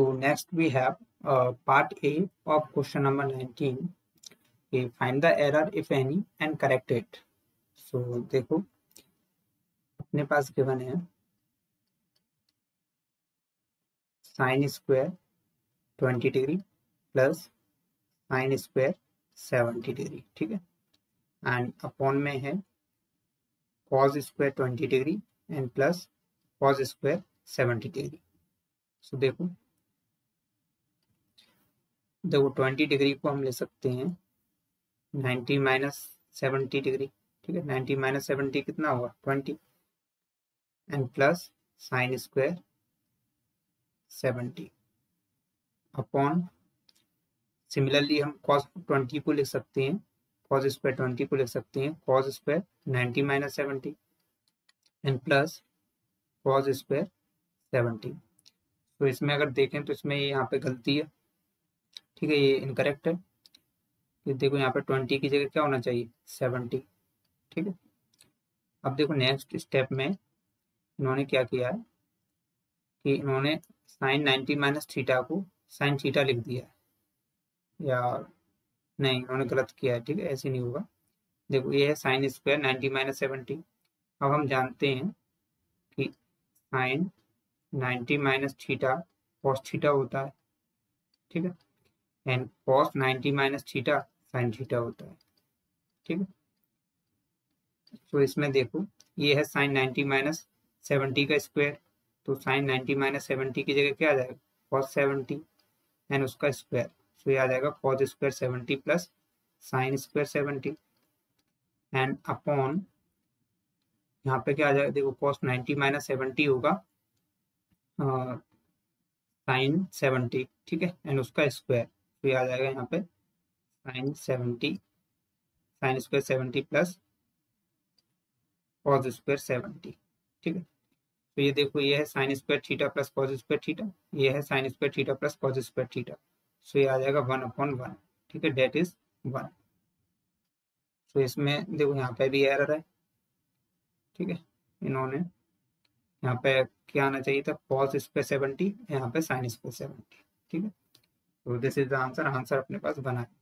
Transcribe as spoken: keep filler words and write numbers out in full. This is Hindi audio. So next we have uh, part A of question number nineteen. Okay, find the error if any and correct it. So देखो अपने पास given है sin square twenty degree plus sin square seventy degree, ठीक है, and upon में है cos square twenty degree and plus cos square seventy degree. So देखो देखो twenty डिग्री को हम ले सकते हैं ninety minus seventy डिग्री, ठीक है, ninety minus seventy कितना होगा twenty and plus sin square seventy upon similarly हम cos twenty को ले सकते हैं cos square twenty को ले सकते हैं cos square ninety minus seventy and plus cos square seventy. तो इसमें अगर देखें तो इसमें यहाँ पे गलती है, ठीक है, ये इनकरेक्ट है. ये देखो यहाँ पे twenty की जगह क्या होना चाहिए seventy, ठीक है. अब देखो नेक्स्ट स्टेप में इन्होंने क्या किया है कि इन्होंने sin ninety माइनस थीटा को sin थीटा लिख दिया है, या नहीं इन्होंने गलत किया है, ठीक है, ऐसे नहीं होगा. देखो ये है sin square ninety minus seventy. अब हम जानते हैं कि sin ninety minus theta cos theta होता है, ठीक है, and cos ninety minus theta sin theta होता है, ठीक है. सो so, इसमें देखो ये है sin ninety माइनस सेवेंटी का स्क्वायर, तो sin ninety माइनस सेवेंटी की जगह क्या आ जाएगा cos सेवेंटी एंड उसका स्क्वायर. सो so, ये आ जाएगा cos square seventy plus sin square seventy and upon यहाँ पे क्या आ जाएगा, देखो cos ninety माइनस सेवेंटी होगा साइन uh, सेवेंटी, ठीक है, एंड उसका स्क्वायर. तो ये आ जाएगा यहाँ पे sine seventy sine square seventy plus cos square seventy, ठीक है. तो ये देखो ये है sine square theta plus cos square theta, ये है sine square theta plus cos square theta. So ये आ जाएगा वन अपॉन वन, ठीक है, डेट इज वन. सो इसमें देखो यहाँ पे भी एरर है, ठीक है, इन्होंने यहाँ पे क्या आना चाहिए था cos स्क्वायर सेवेंटी, यहाँ पे sin स्क्वायर सेवेंटी, ठीक है. तो this is the answer answer अपने पास बना है.